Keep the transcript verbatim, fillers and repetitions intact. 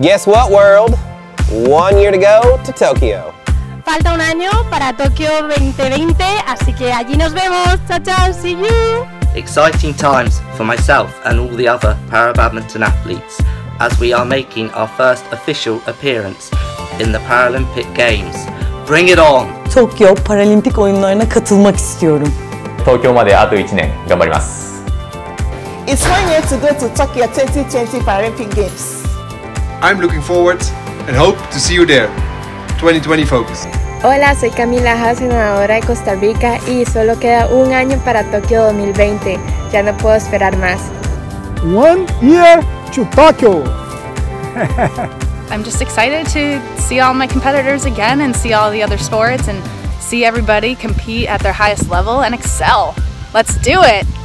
Guess what, world? One year to go to Tokyo. Falta un año para Tokio veinte veinte, así que allí nos vemos. Chao, chao, see you. Exciting times for myself and all the other para-badminton athletes as we are making our first official appearance in the Paralympic Games. Bring it on. Tokyo Paralympic oyunlarına katılmak istiyorum. Tokyo made a to one year. Ganbarimaz. It's one year to go to Tokyo twenty twenty Paralympic Games. I'm looking forward and hope to see you there. twenty twenty focus. Hola, soy Camila Hassan, ahora de Costa Rica y solo queda un año para Tokio dos mil veinte. Ya no puedo esperar más. One year to Tokyo. I'm just excited to see all my competitors again and see all the other sports and see everybody compete at their highest level and excel. Let's do it!